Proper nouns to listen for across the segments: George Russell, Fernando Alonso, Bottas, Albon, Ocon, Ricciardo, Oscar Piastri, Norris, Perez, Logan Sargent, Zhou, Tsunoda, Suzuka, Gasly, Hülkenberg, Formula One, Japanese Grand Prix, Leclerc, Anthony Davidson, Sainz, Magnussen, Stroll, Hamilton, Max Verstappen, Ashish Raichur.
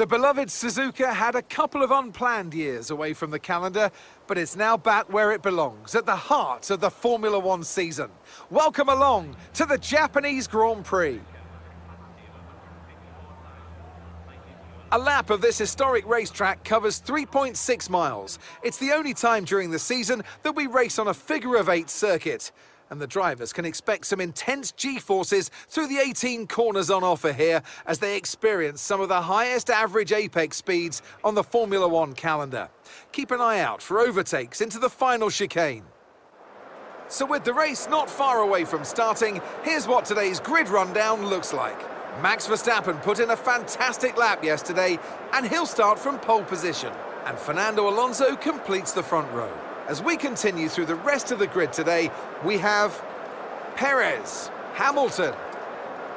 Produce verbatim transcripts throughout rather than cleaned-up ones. The beloved Suzuka had a couple of unplanned years away from the calendar, but it's now back where it belongs, at the heart of the Formula One season. Welcome along to the Japanese Grand Prix. A lap of this historic racetrack covers three point six miles. It's the only time during the season that we race on a figure-of-eight circuit. And the drivers can expect some intense G-forces through the eighteen corners on offer here as they experience some of the highest average apex speeds on the Formula One calendar. Keep an eye out for overtakes into the final chicane. So with the race not far away from starting, here's what today's grid rundown looks like. Max Verstappen put in a fantastic lap yesterday, and he'll start from pole position. And Fernando Alonso completes the front row. As we continue through the rest of the grid today, we have Perez, Hamilton,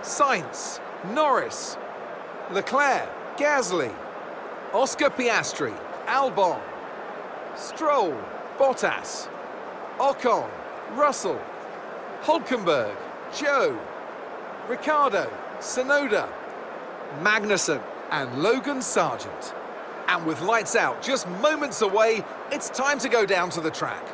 Sainz, Norris, Leclerc, Gasly, Oscar Piastri, Albon, Stroll, Bottas, Ocon, Russell, Hülkenberg, Zhou, Ricciardo, Tsunoda, Magnussen, and Logan Sargent. And with lights out just moments away, it's time to go down to the track.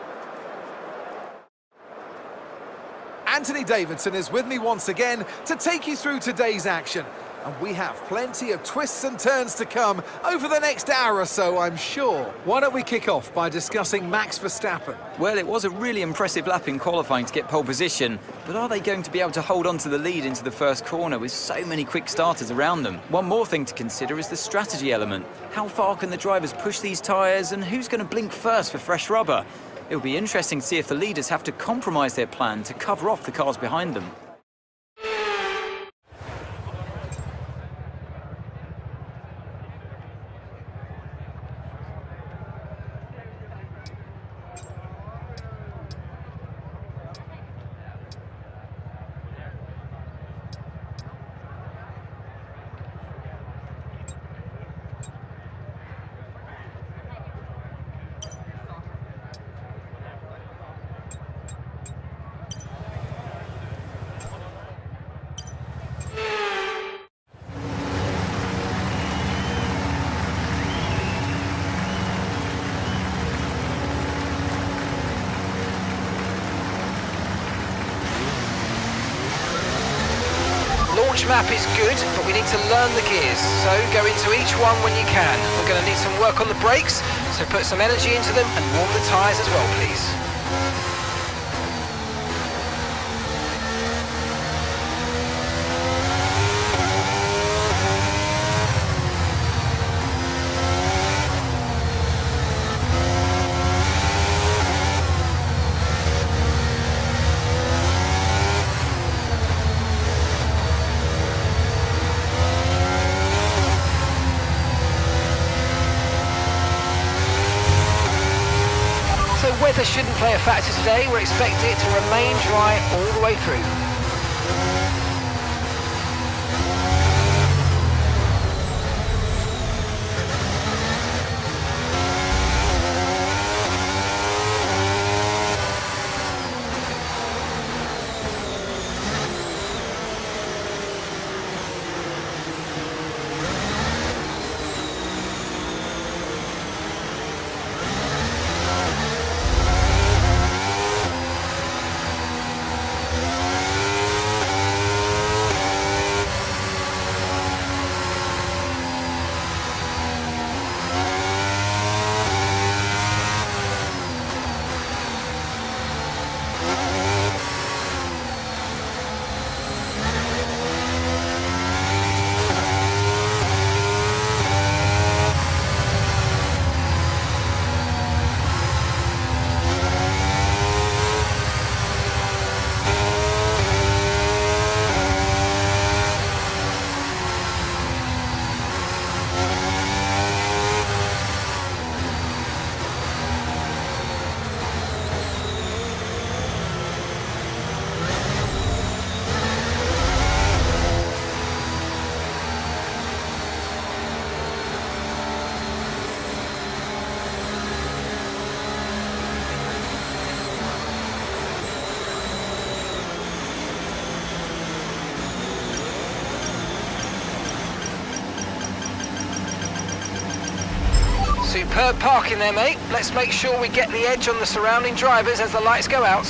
Anthony Davidson is with me once again to take you through today's action. And we have plenty of twists and turns to come over the next hour or so, I'm sure. Why don't we kick off by discussing Max Verstappen? Well, it was a really impressive lap in qualifying to get pole position, but are they going to be able to hold on to the lead into the first corner with so many quick starters around them? One more thing to consider is the strategy element. How far can the drivers push these tyres, and who's going to blink first for fresh rubber? It'll be interesting to see if the leaders have to compromise their plan to cover off the cars behind them. Launch map is good, but we need to learn the gears, so go into each one when you can. We're going to need some work on the brakes, so put some energy into them and warm the tyres as well, please. Weather shouldn't play a factor today. We're expecting it to remain dry all the way through. Superb parking there, mate. Let's make sure we get the edge on the surrounding drivers as the lights go out.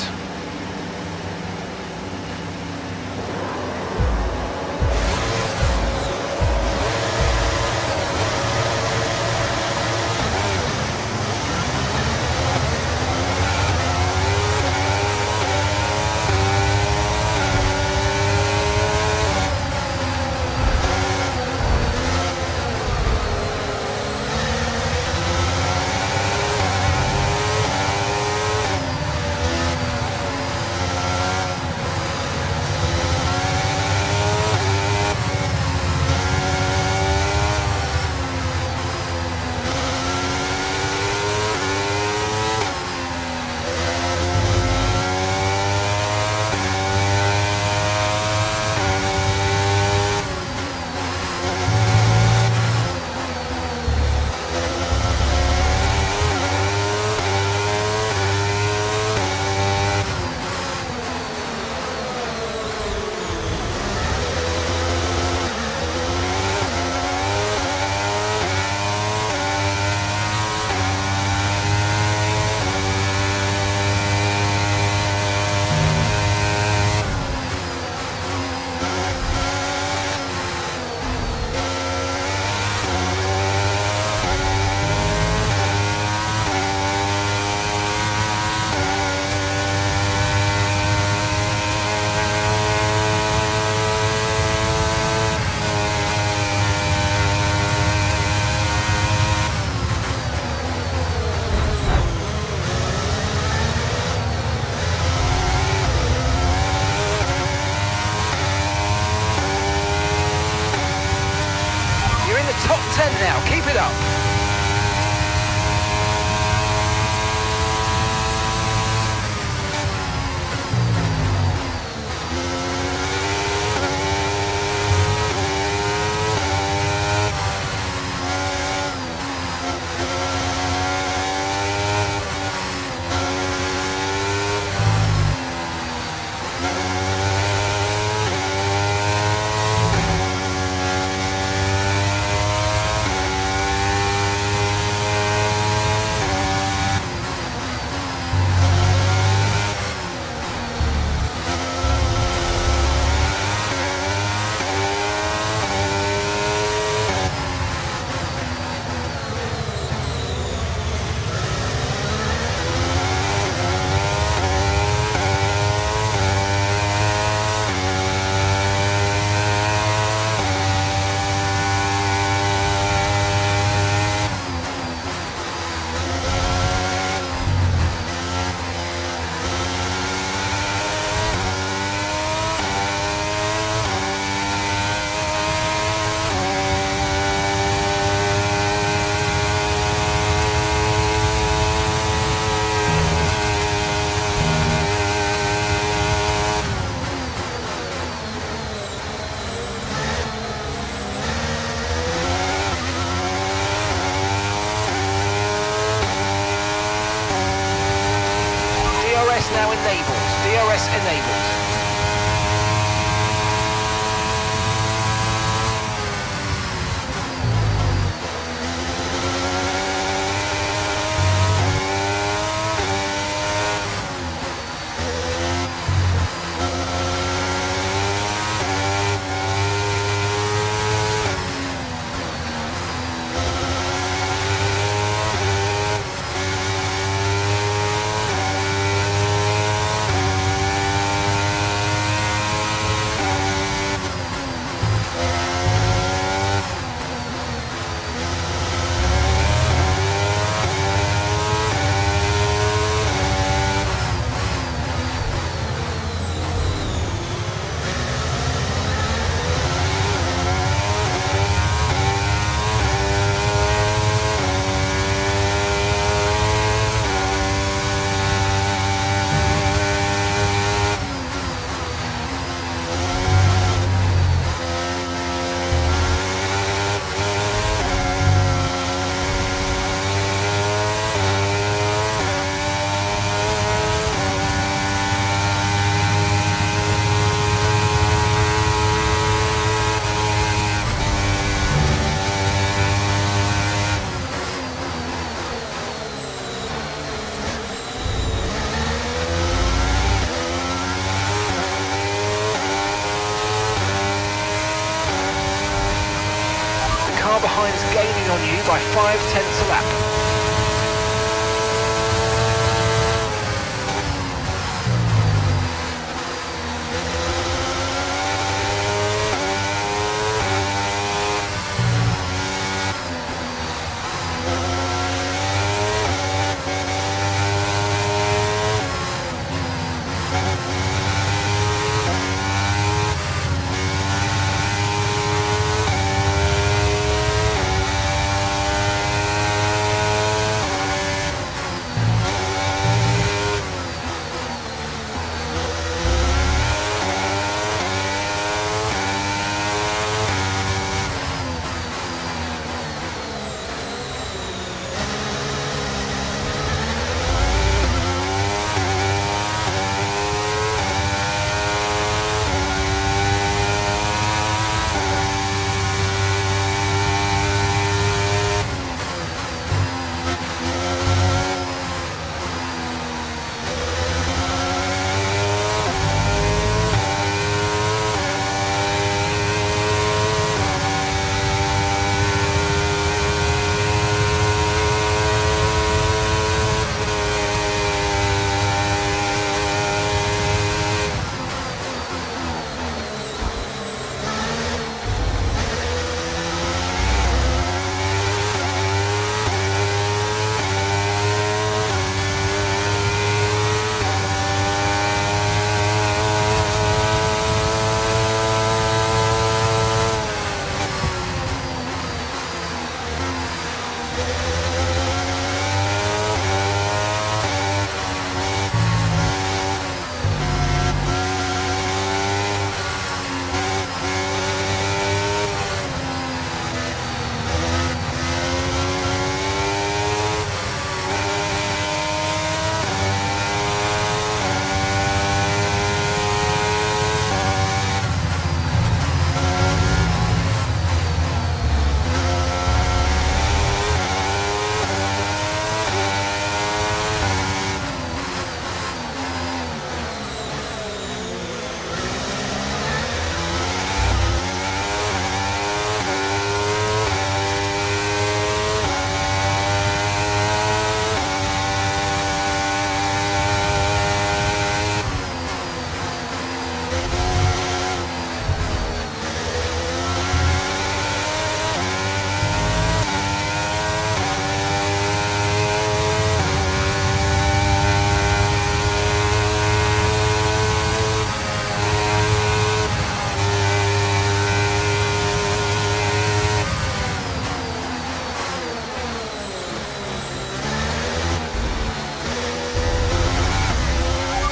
car behind is gaining on you by five tenths a lap.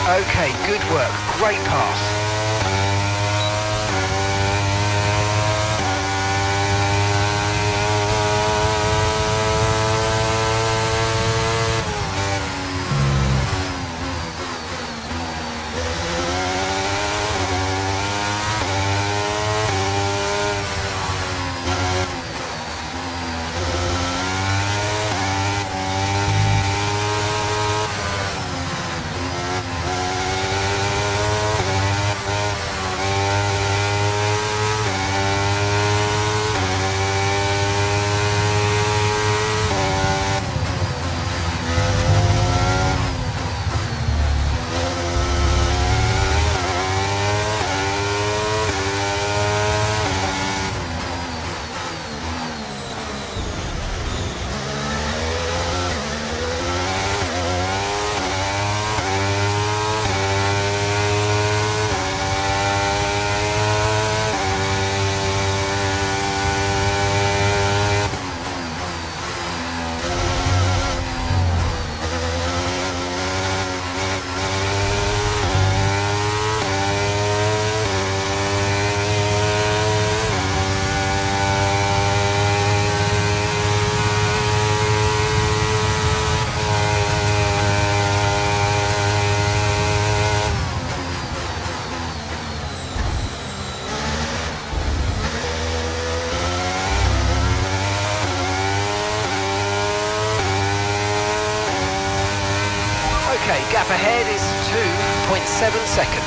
Okay, good work, great pass. Gap ahead is two point seven seconds.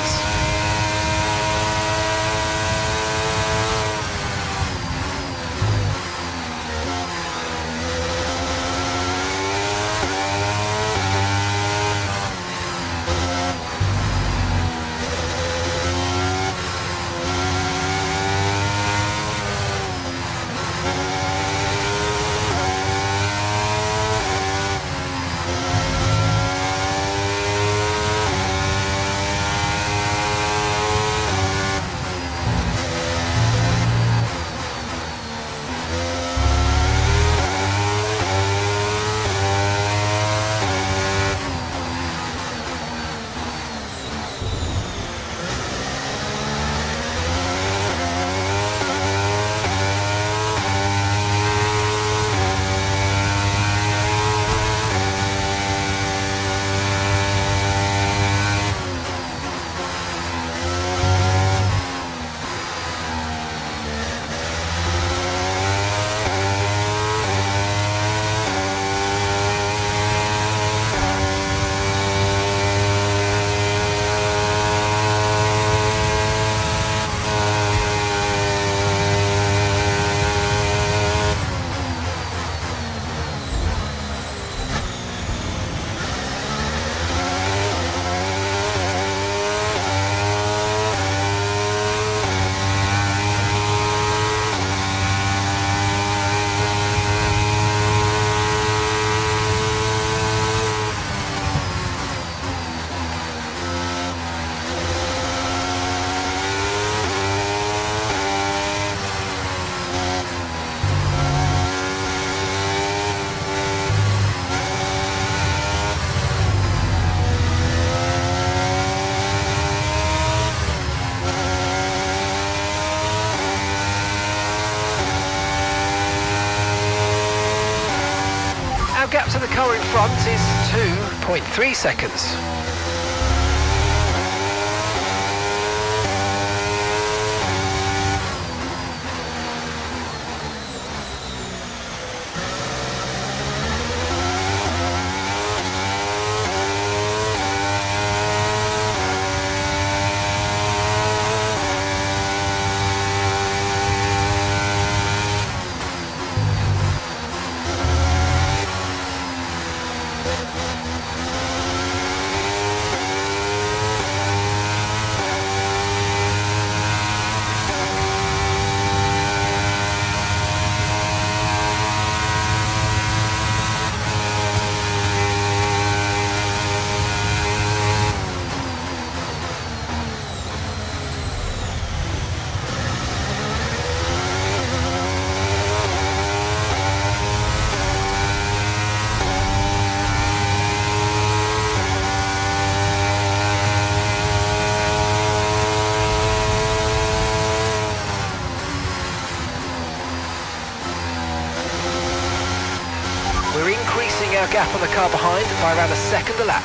gap to the car in front is two point three seconds. Gap on the car behind by around a second a lap.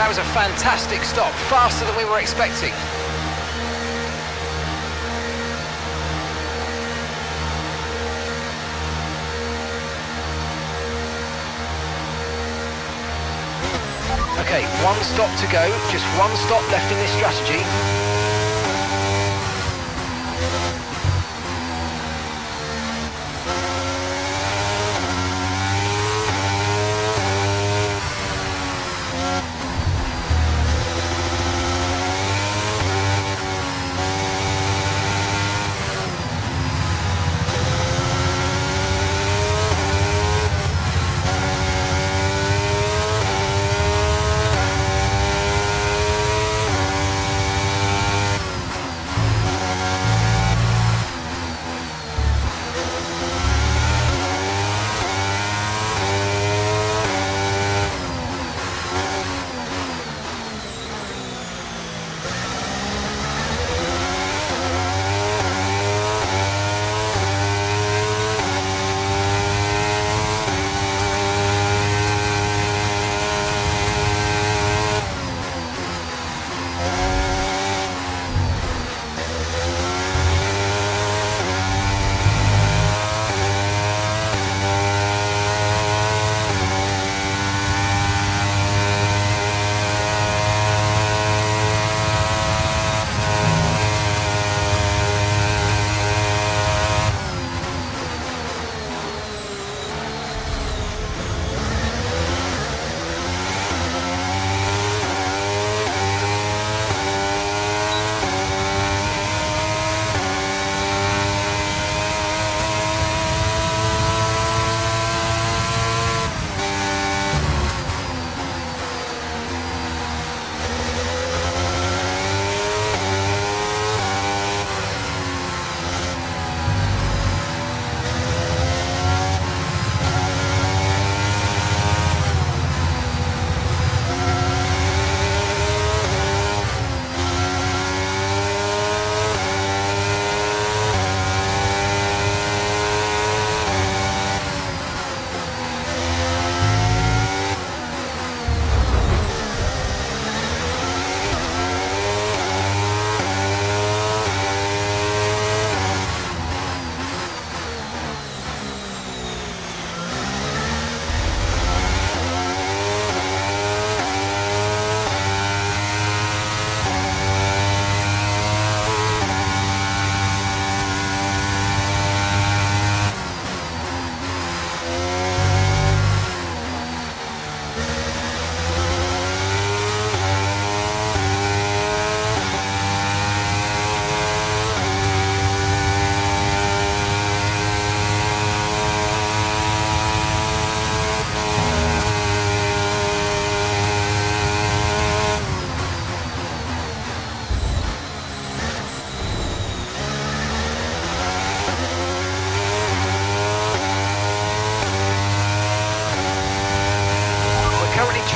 That was a fantastic stop, faster than we were expecting. Okay, one stop to go, just one stop left in this strategy.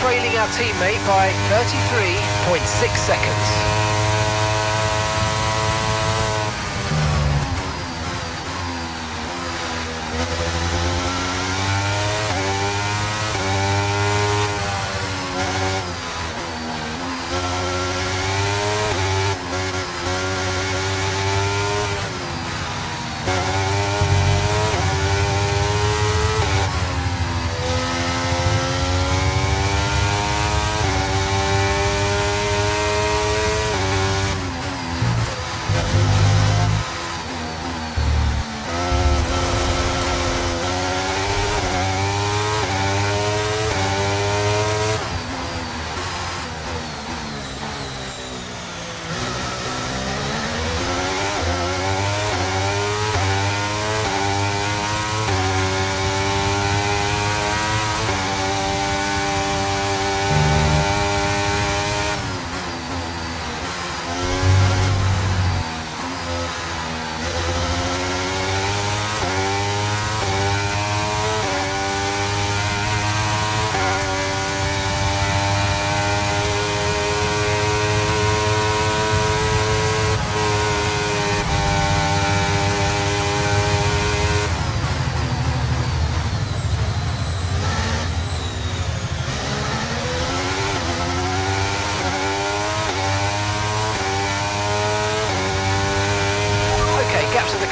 Trailing our teammate by thirty-three point six seconds.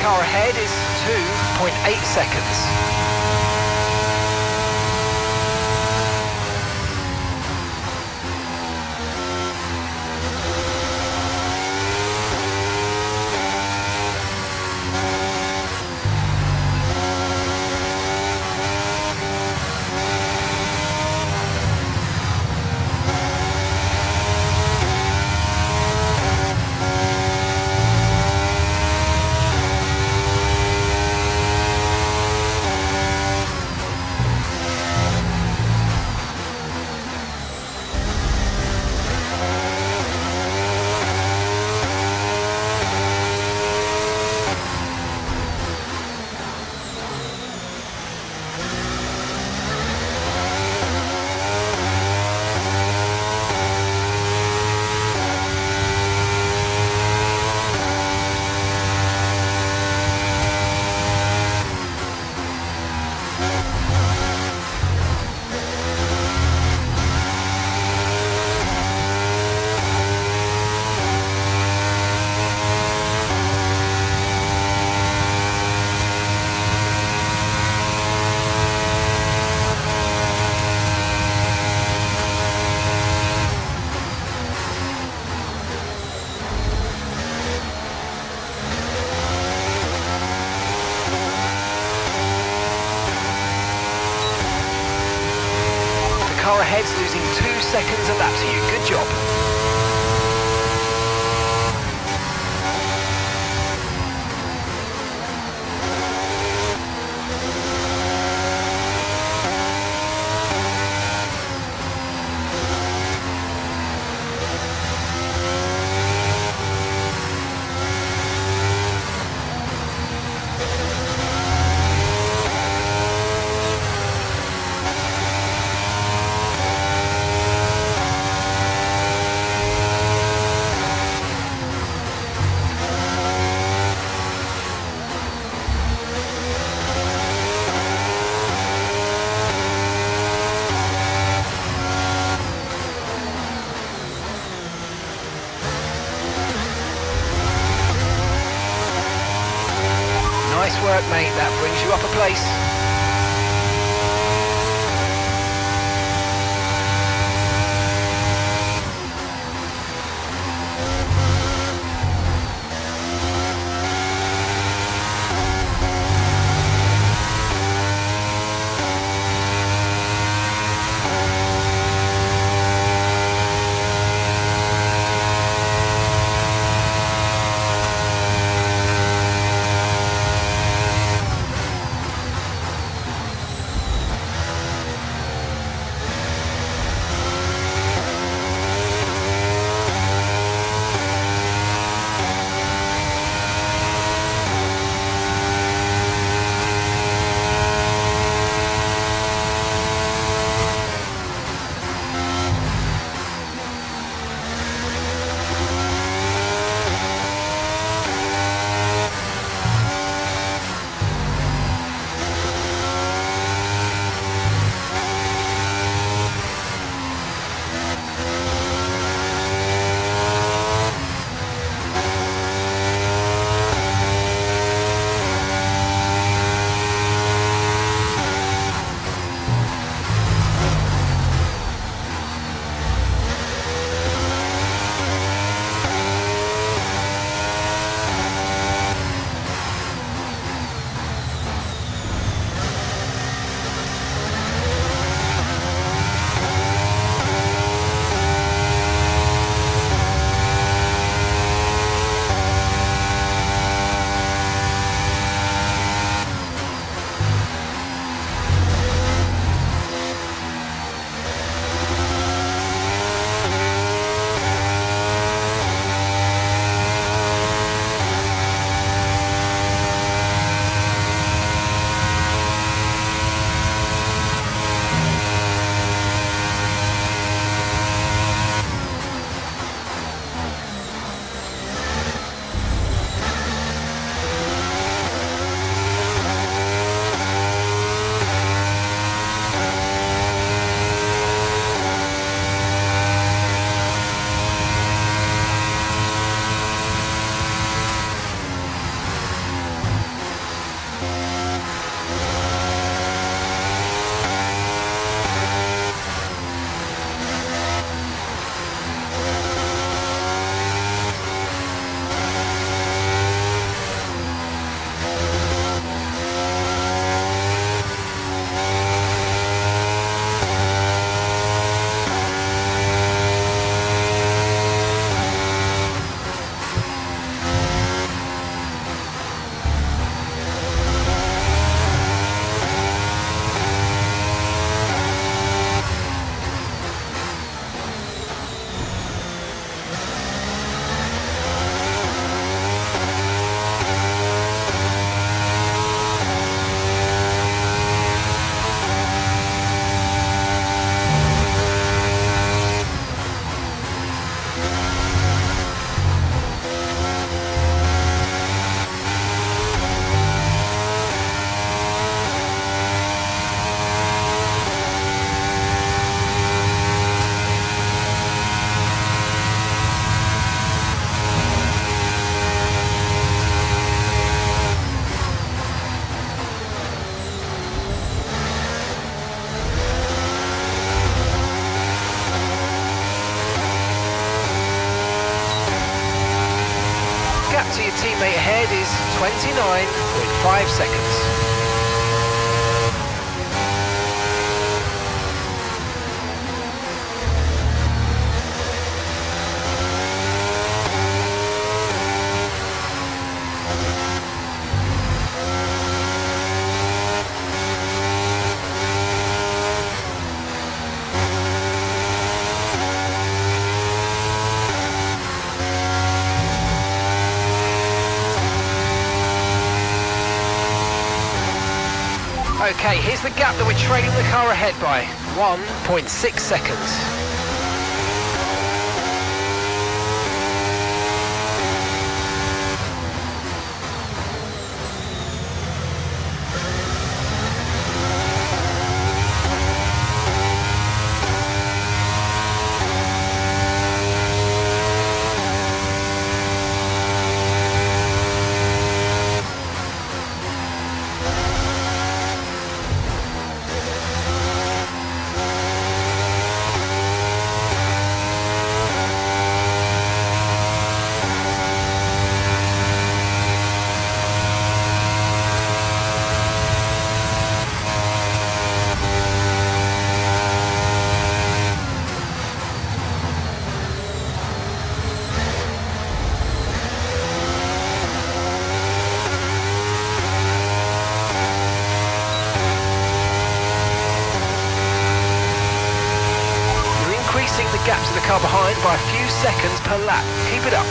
car ahead is two point eight seconds. Seconds of that to you. Good job. Mate, that brings you up a place. ahead is twenty-nine point five seconds. Okay, here's the gap that we're trailing the car ahead by, one point six seconds. Behind by a few seconds per lap. Keep it up.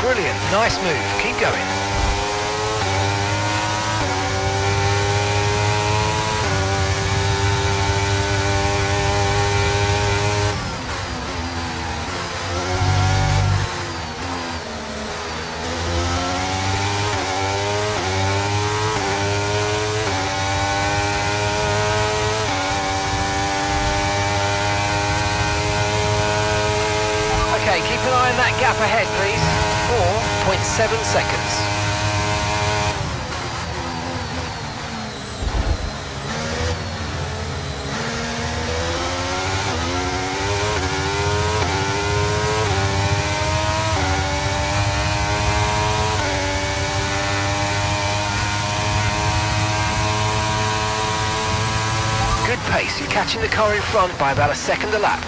Brilliant, nice move, keep going. Okay, keep an eye on that gap ahead, please. four point seven seconds. Good pace, you're catching the car in front by about a second a lap.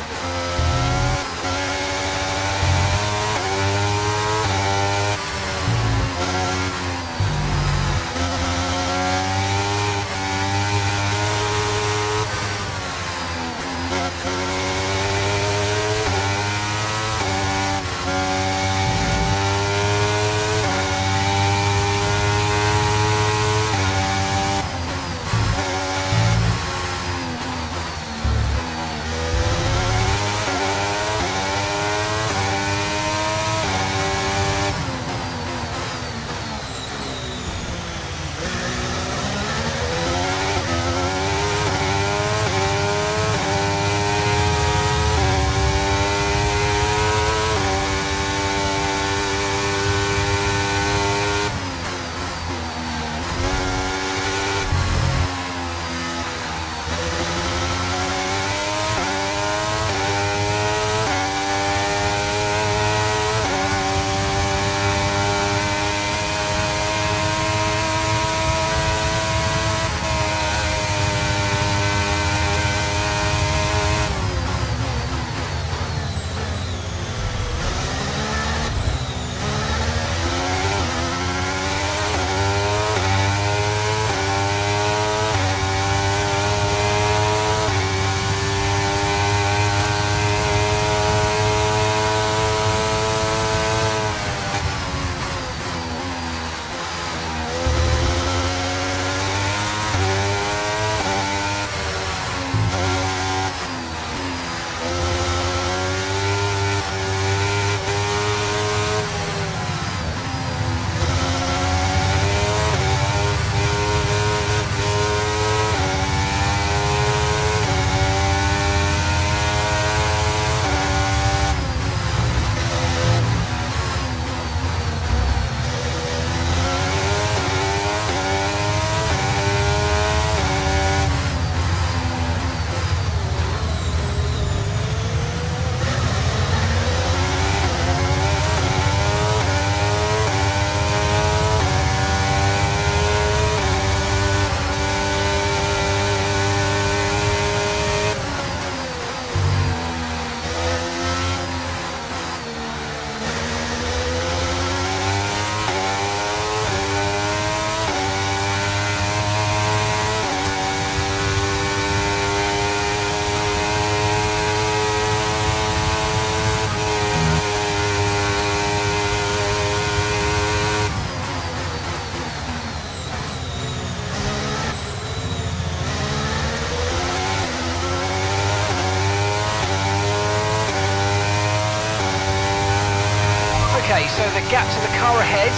gap to the car ahead,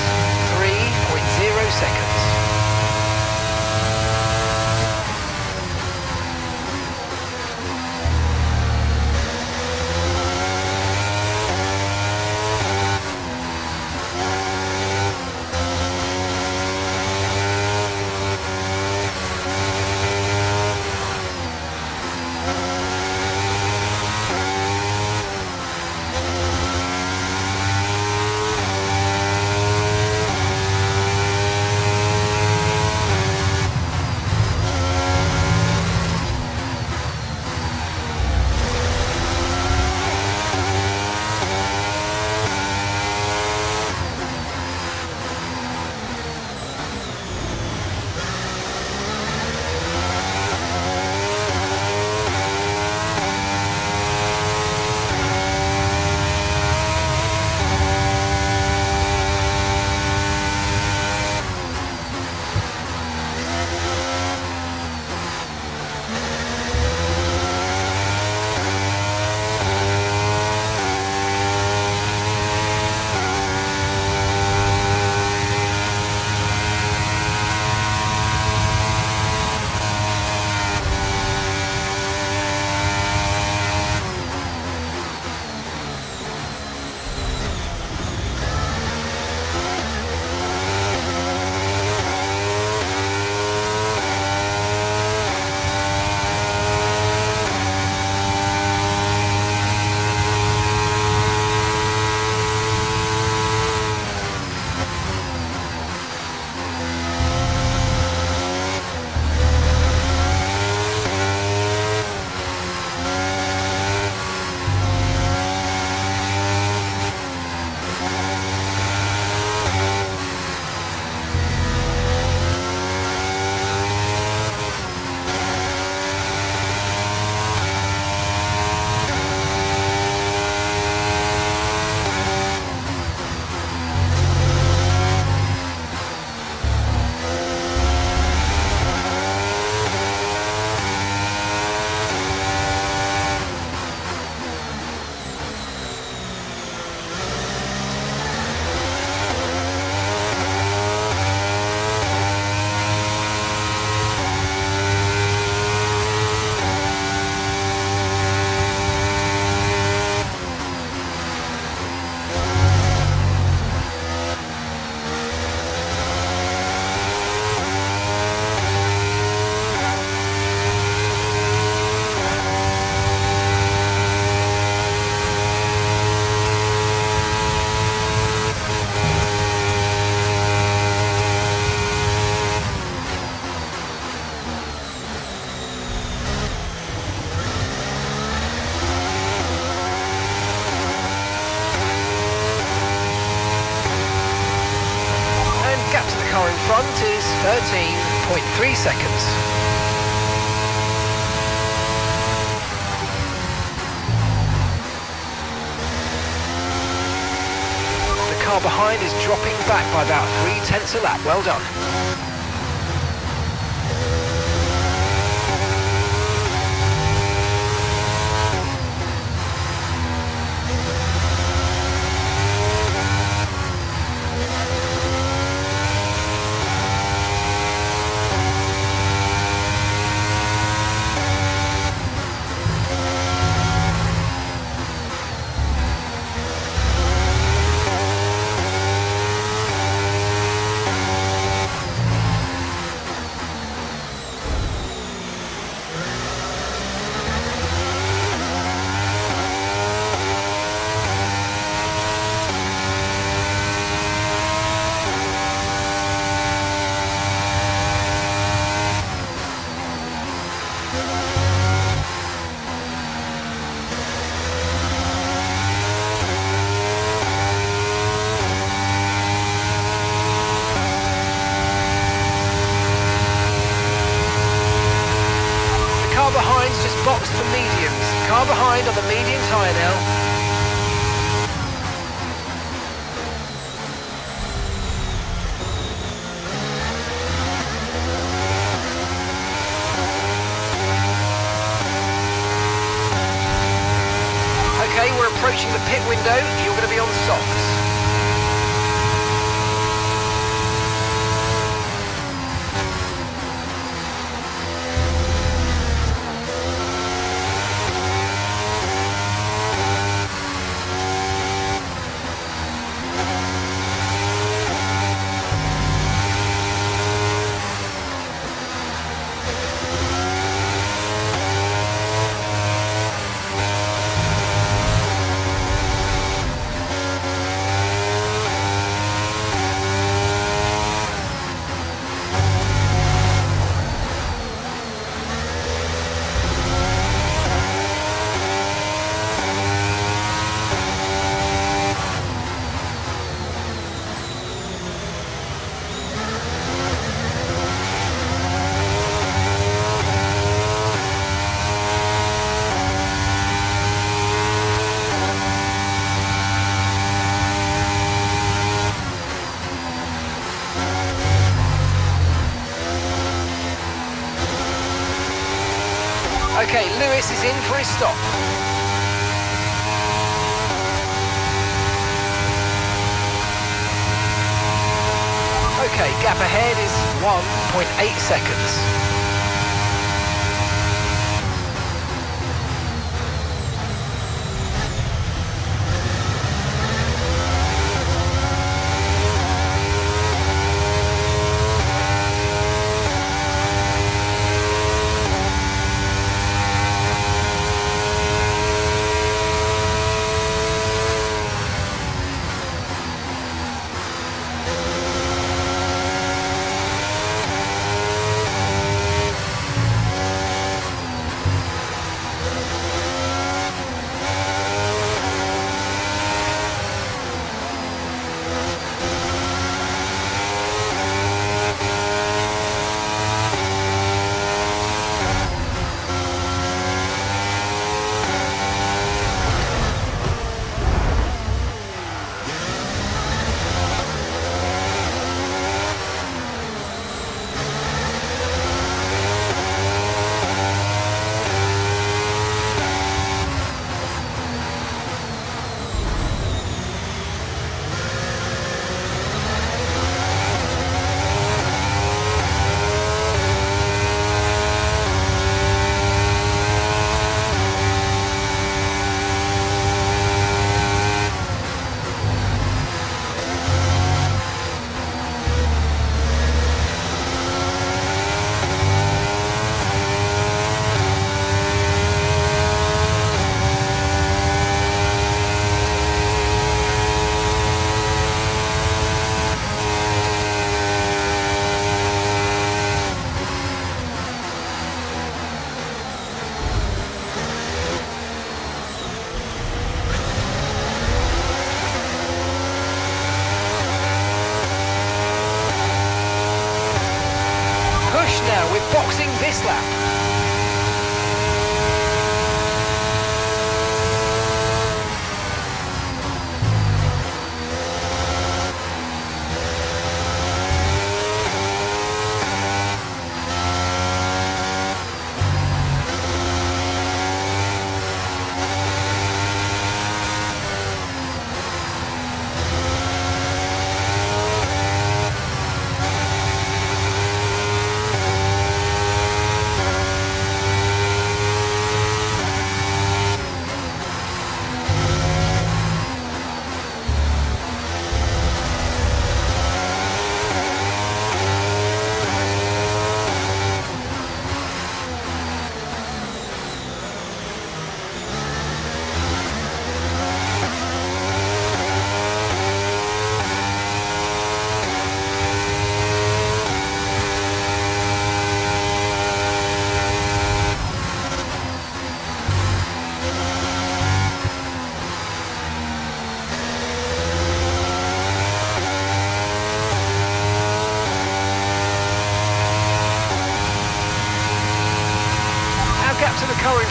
three point zero seconds. thirteen point three seconds. The car behind is dropping back by about three tenths a lap. Well done. Approaching the pit window, you're going to be on softs. Okay, Lewis is in for his stop. Okay, gap ahead is one point eight seconds.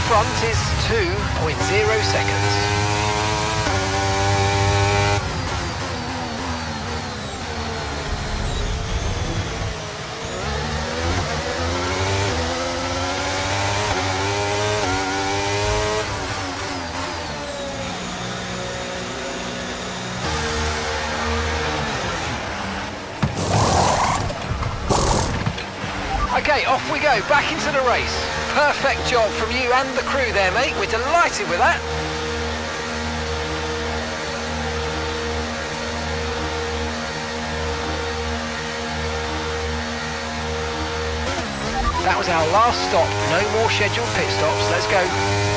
Front is two point zero seconds. Okay, off we go, back into the race. Perfect job from you and the crew there, mate. We're delighted with that. That was our last stop. No more scheduled pit stops. Let's go.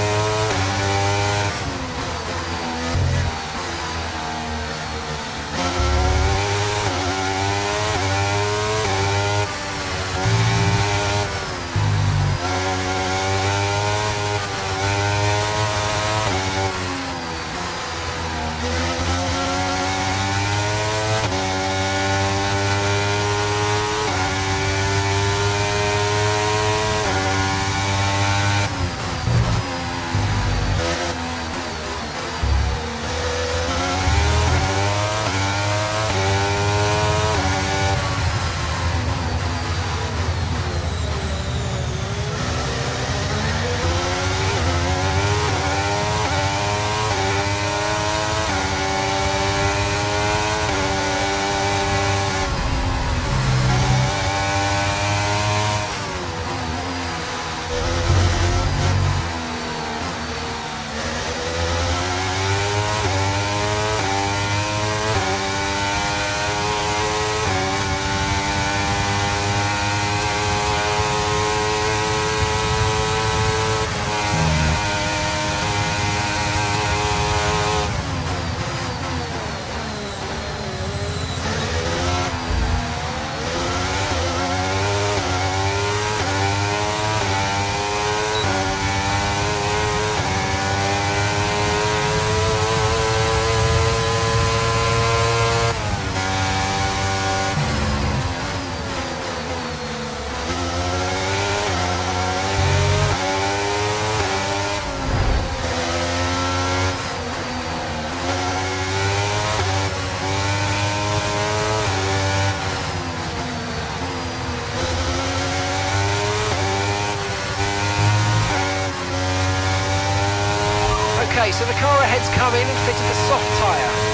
Okay, so the car ahead's come in and fitted a soft tyre.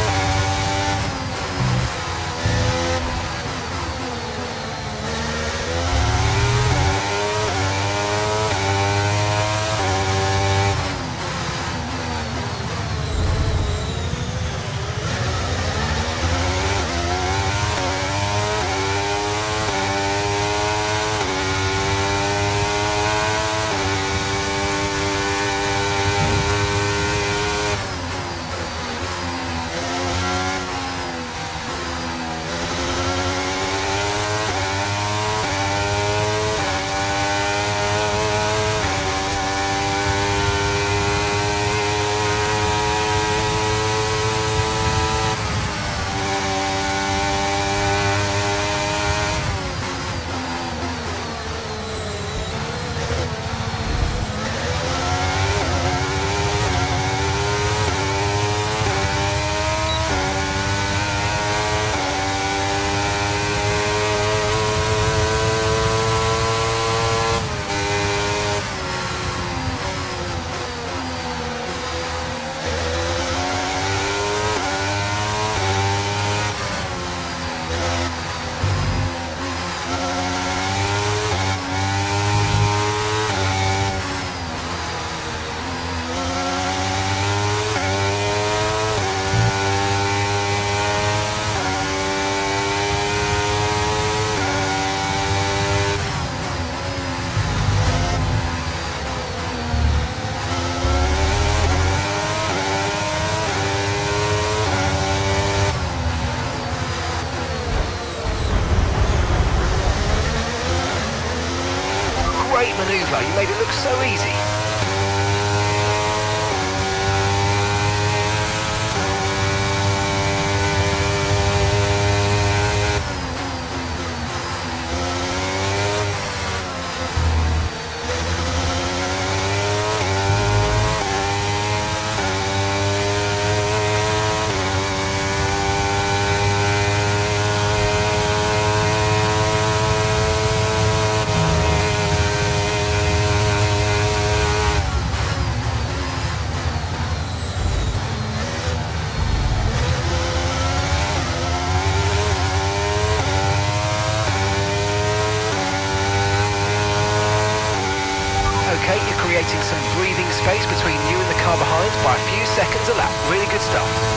Manoeuvre, you made it look so easy. Creating some breathing space between you and the car behind by a few seconds a lap. Really good stuff.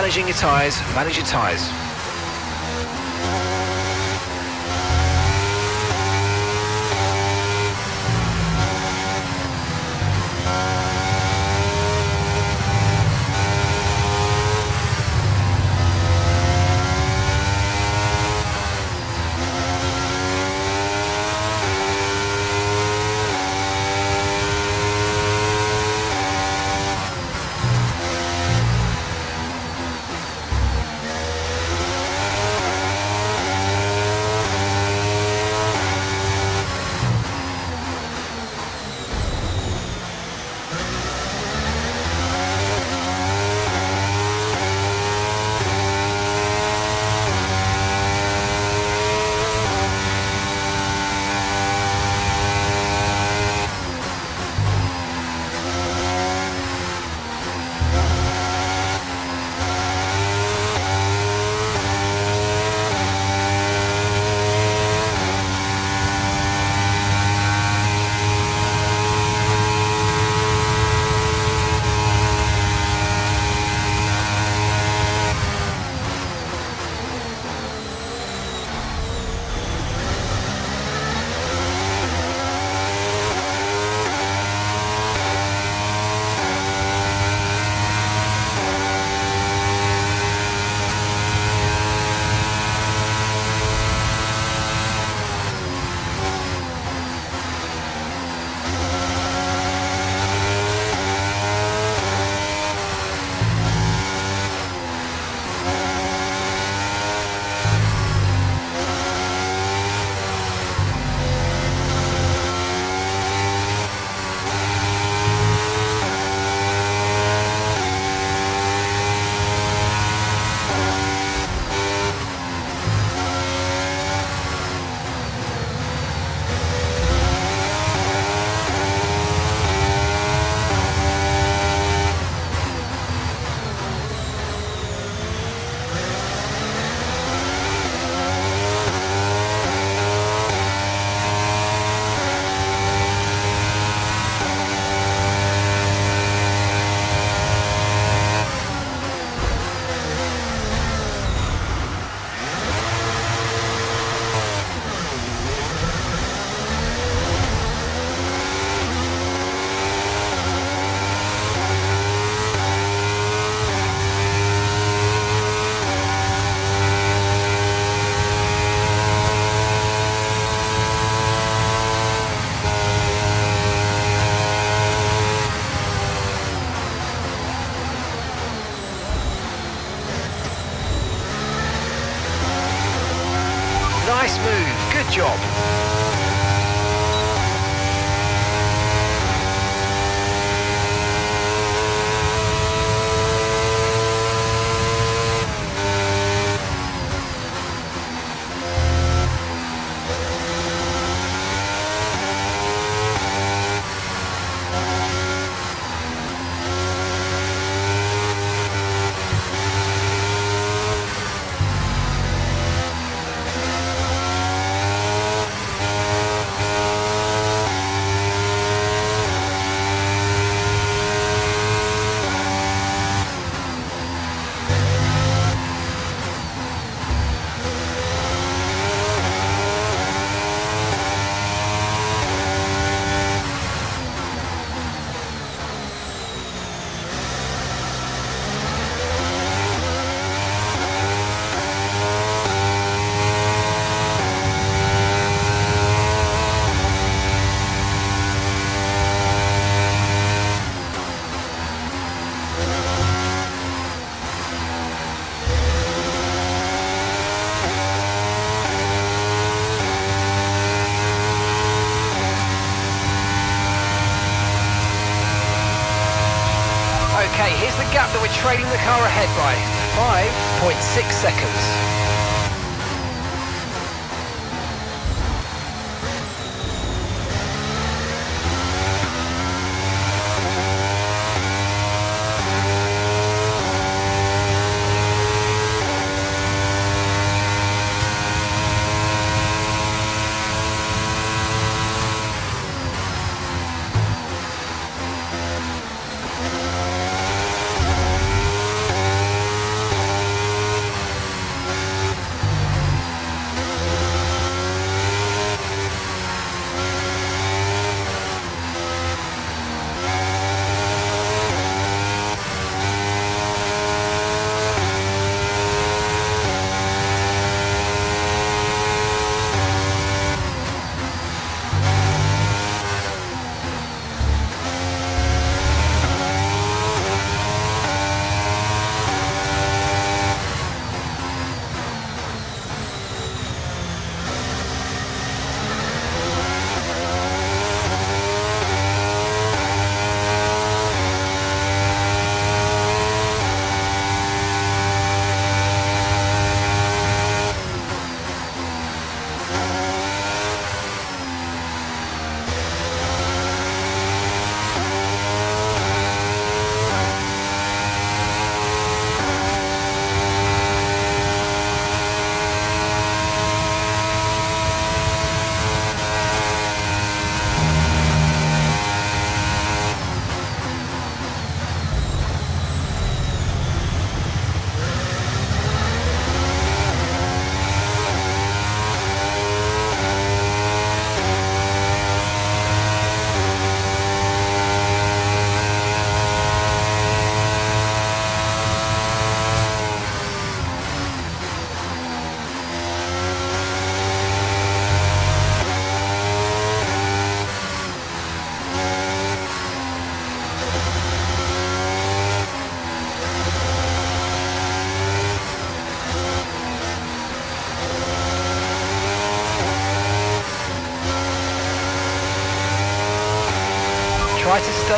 managing your tyres, manage your tyres. Nice move, good job. Gap that we're trailing the car ahead by five point six seconds.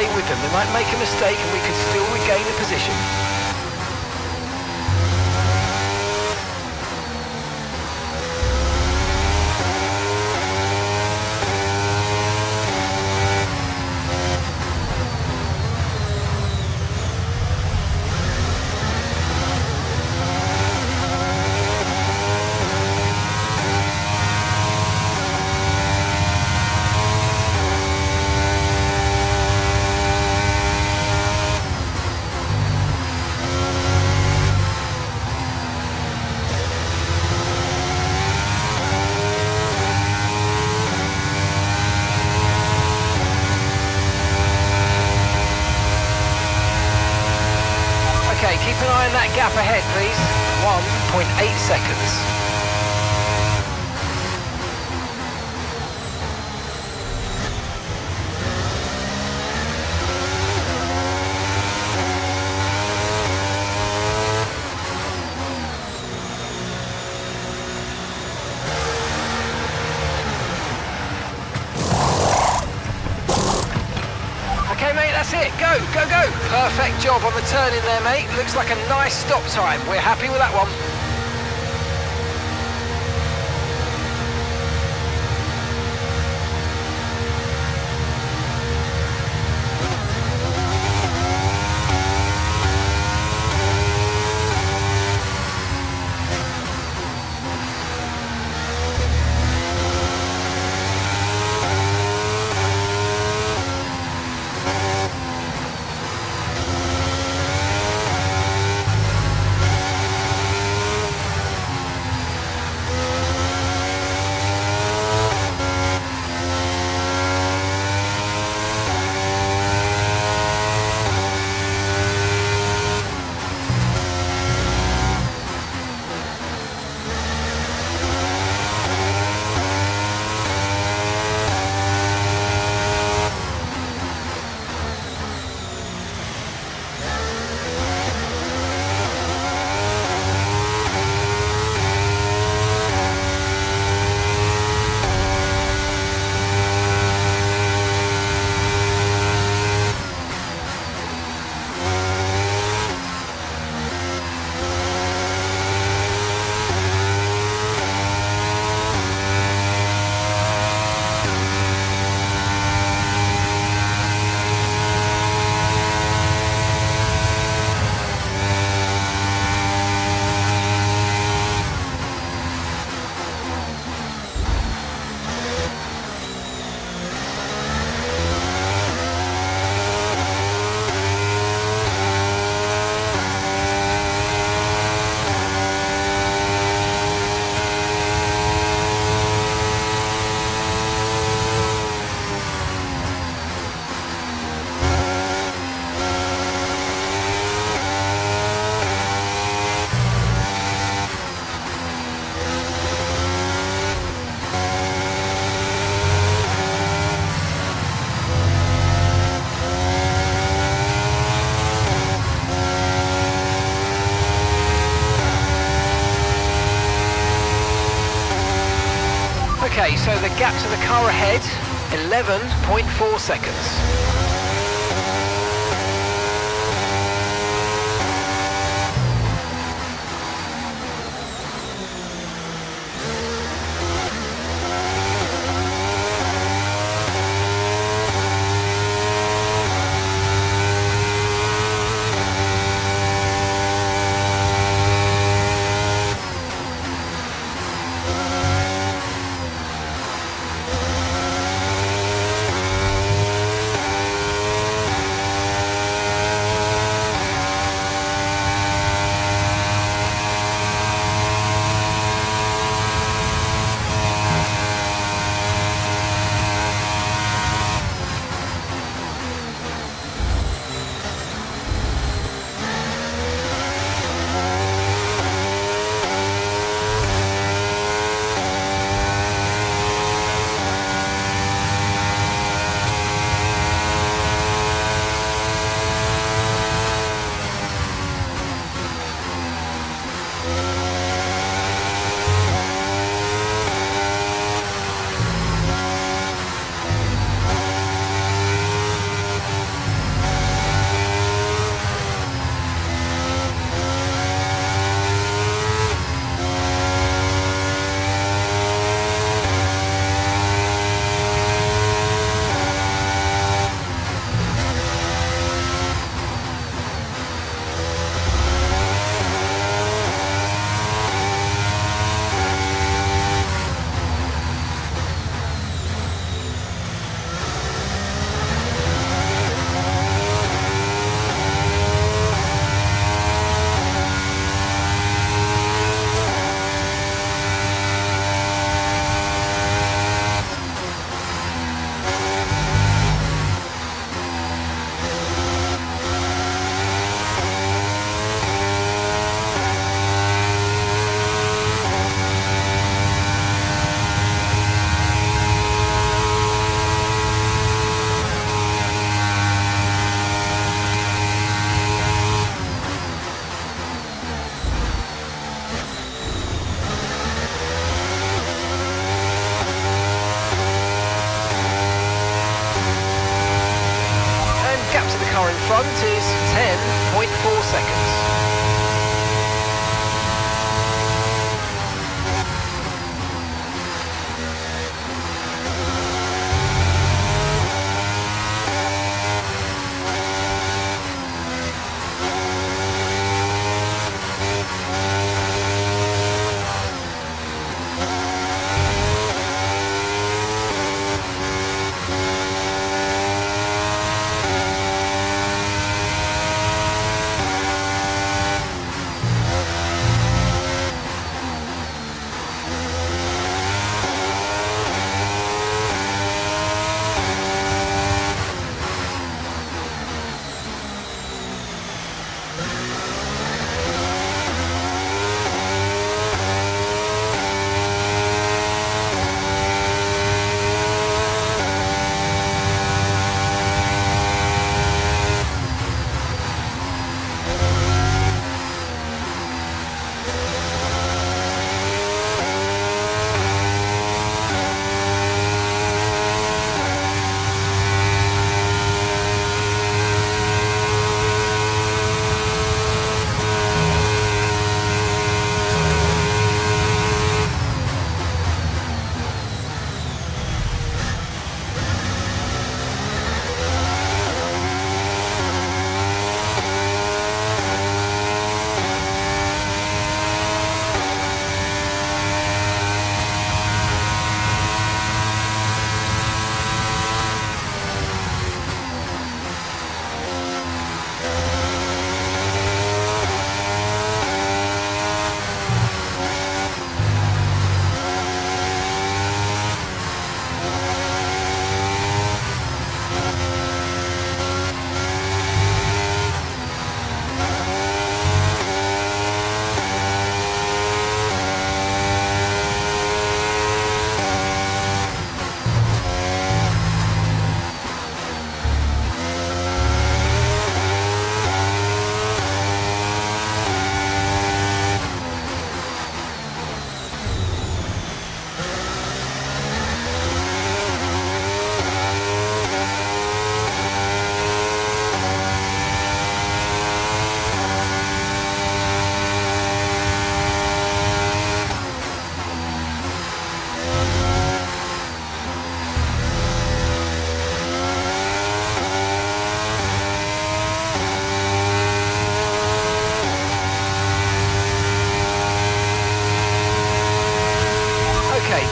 mistake with them. They might make a mistake and we could still regain the position. Gap ahead, please. one point eight seconds. Okay, mate, that's it. Go, go, go. Perfect job on the turn in there, mate. Looks like a nice stop time. We're happy with that one. Okay, so the gap to the car ahead, eleven point four seconds. front is ten point four seconds.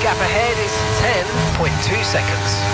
Gap ahead is ten point two seconds.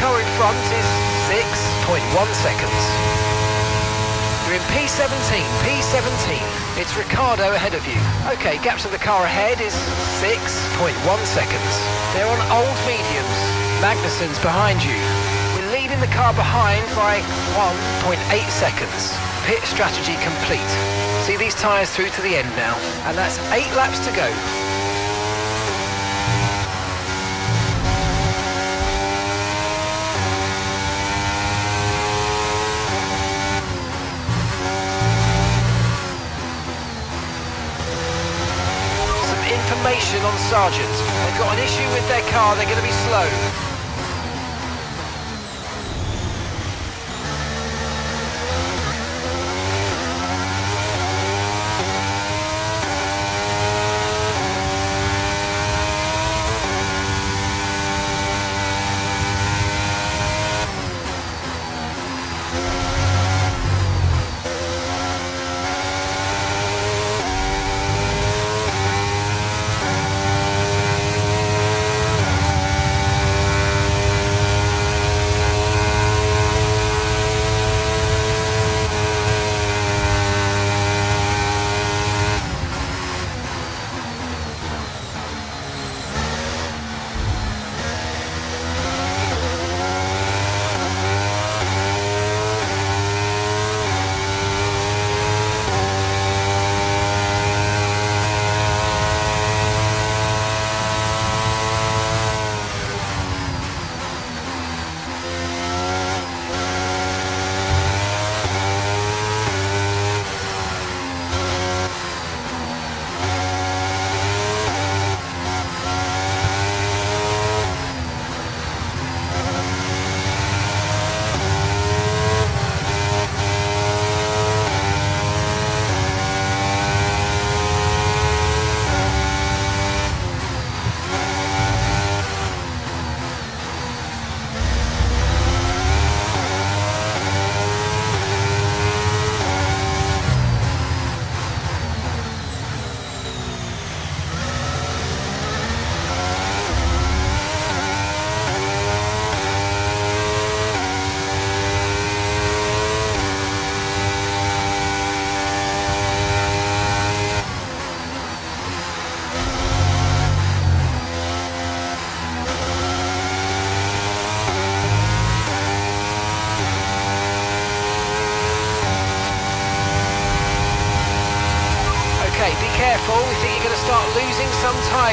car in front is six point one seconds. You're in P seventeen, P seventeen. It's Ricciardo ahead of you. Okay, gap to the car ahead is six point one seconds. They're on old mediums. Magnussen's behind you. We're leading the car behind by one point eight seconds. Pit strategy complete. See these tyres through to the end now. And that's eight laps to go. Information on Sargent. They've got an issue with their car, they're going to be slow.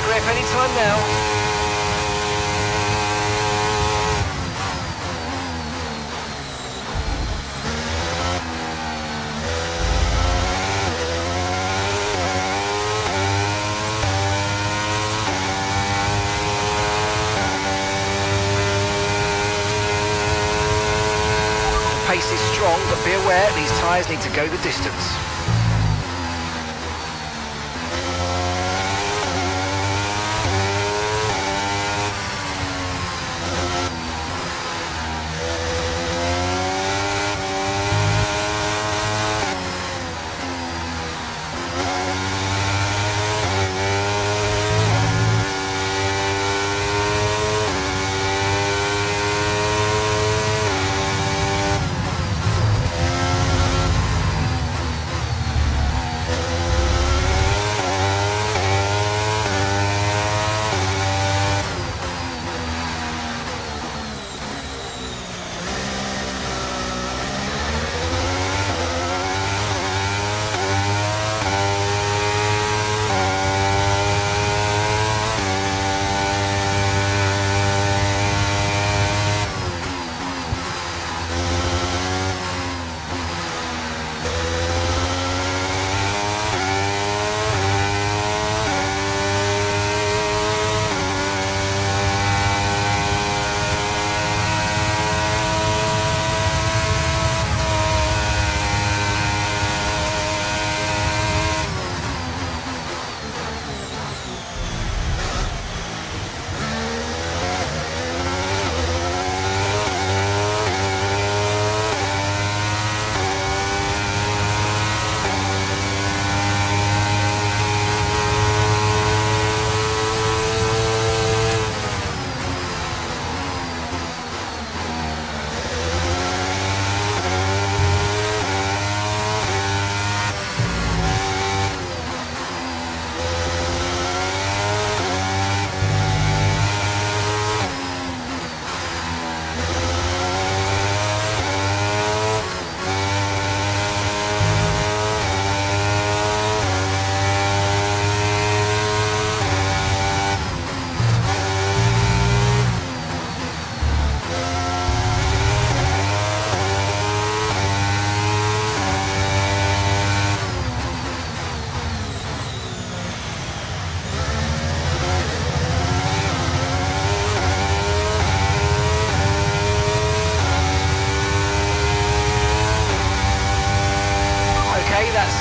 Grip any time now. The pace is strong, but be aware these tyres need to go the distance.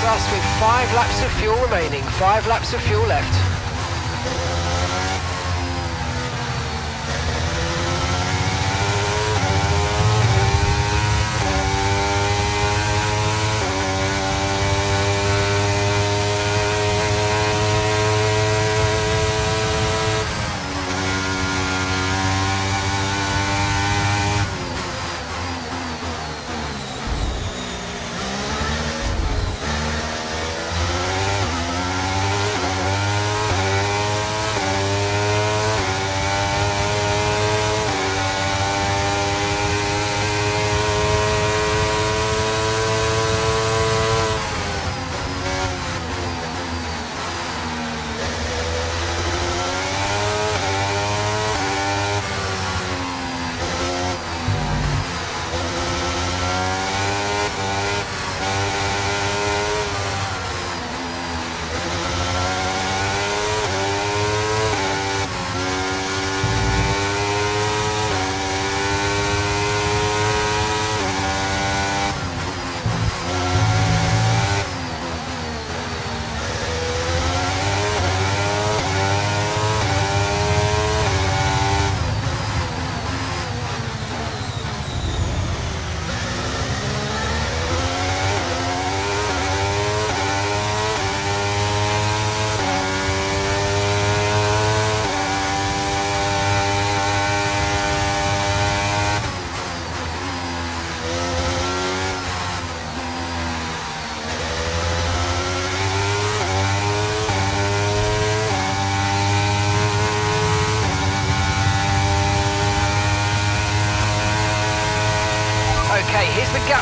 that's us with five laps of fuel remaining, five laps of fuel left.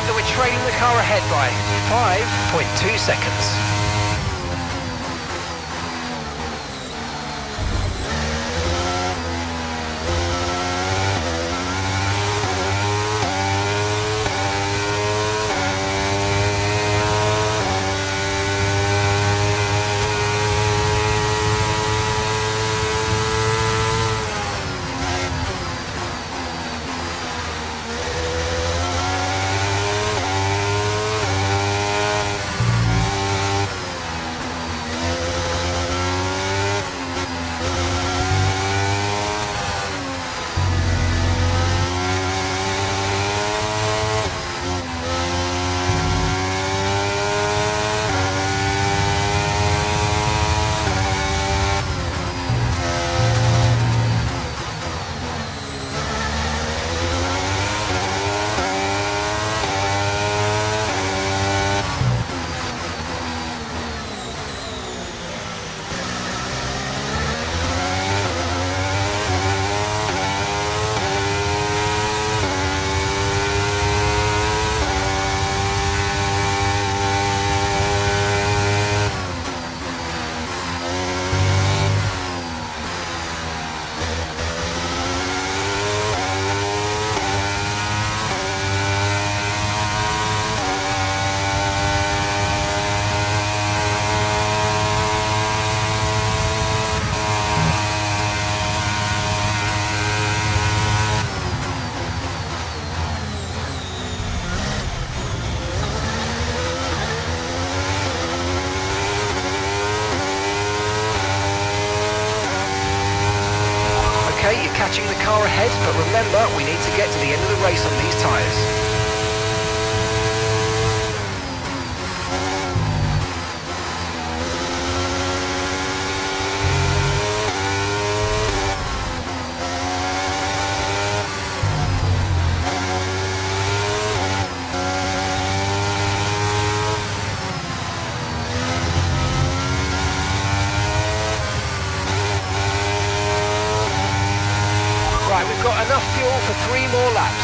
That we're trailing the car ahead by five point two seconds. Catching the car ahead, but remember, we need to get to the end of the race on these tyres. We've got enough fuel for three more laps.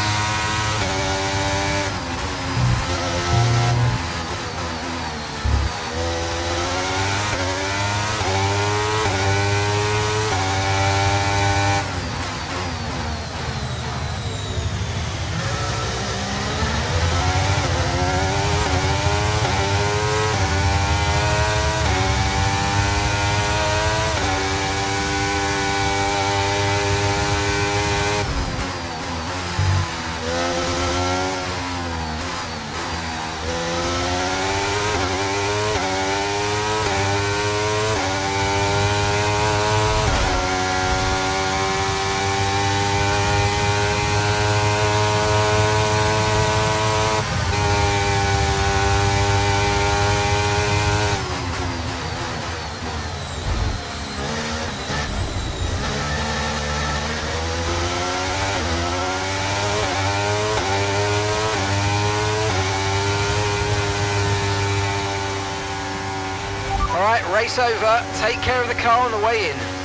right, race over, take care of the car on the way in.